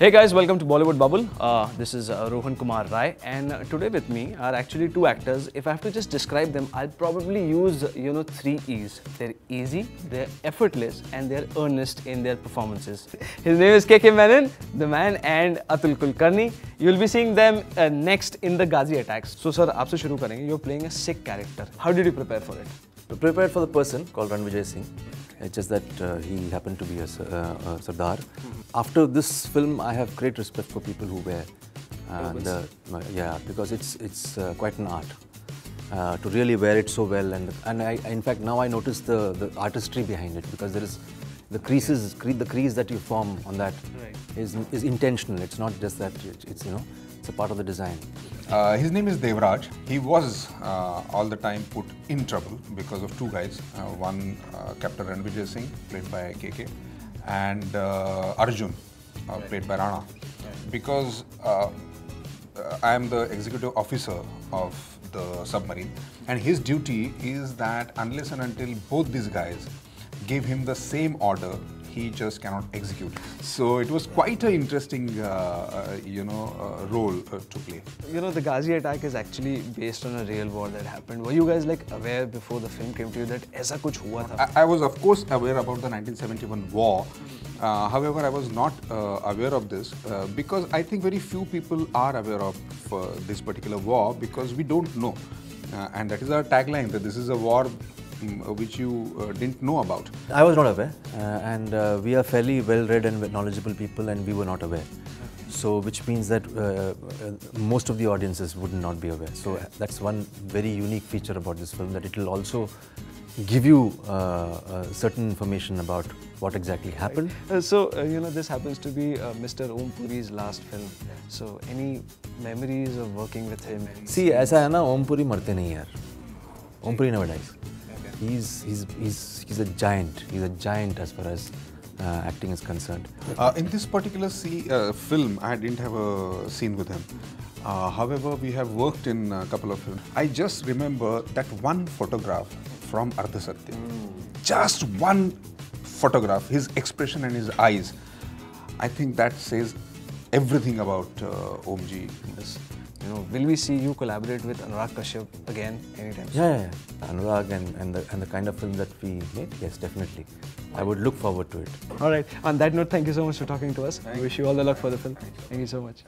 Hey guys, welcome to Bollywood Bubble. This is Rohan Kumar Rai, and today with me are actually two actors. If I have to just describe them, I'll probably use, three E's. They're easy, they're effortless, and they're earnest in their performances. His name is Kay Kay Menon, the man, and Atul Kulkarni. You'll be seeing them next in the Ghazi attacks. So sir, aap se shuru karenge. You're playing a sick character. How did you prepare for it? We prepared for the person called Ranvijay Singh. It's just that he happened to be a Sardar. After this film, I have great respect for people who wear. And, yeah, because it's quite an art to really wear it so well. And I, in fact, now I notice the artistry behind it, because there is the creases, the crease that you form on that is intentional. It's not just that it's it's a part of the design. His name is Devraj. He was all the time put in trouble because of two guys. One, Captain Ranvijay Singh, played by KK, and Arjun, played by Rana. Because I am the executive officer of the submarine, and his duty is that unless and until both these guys give him the same order, he just cannot execute. So it was quite an interesting, role to play. The Ghazi attack is actually based on a real war that happened. Were you guys like aware before the film came to you that ऐसा कुछ हुआ था? I was of course aware about the 1971 war. However, I was not aware of this because I think very few people are aware of this particular war, because we don't know, and that is our tagline, that this is a war which you didn't know about. I was not aware, and we are fairly well-read and knowledgeable people, and we were not aware. So, which means that most of the audiences would not be aware. So, that's one very unique feature about this film, that it will also give you certain information about what exactly happened. This happens to be Mr. Om Puri's last film. So, any memories of working with him? See, aisa hai na, Om Puri marte nahi yaar. Om Puri never dies. He's a giant. He's a giant as far as acting is concerned. In this particular film, I didn't have a scene with him. However, we have worked in a couple of films. I just remember that one photograph from Ardhasatya. Just one photograph, his expression and his eyes. I think that says everything about Omji. Yes. Will we see you collaborate with Anurag Kashyap again anytime soon? Yeah. Anurag and the kind of film that we made, yes, definitely. I would look forward to it. All right. On that note, thank you so much for talking to us. I wish you all the luck for the film. Thank you so much.